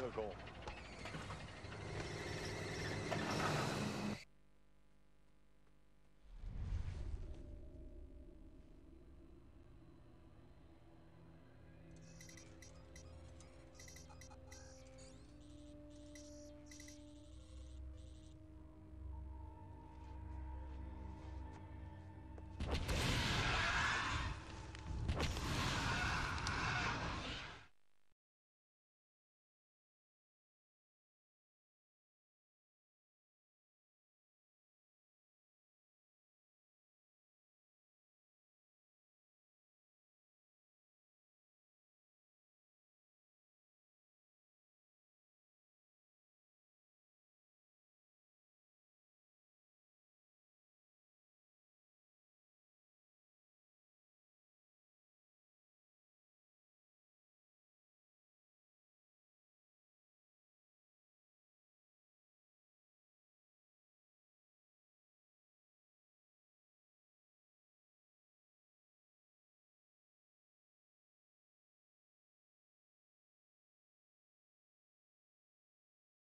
vehicle.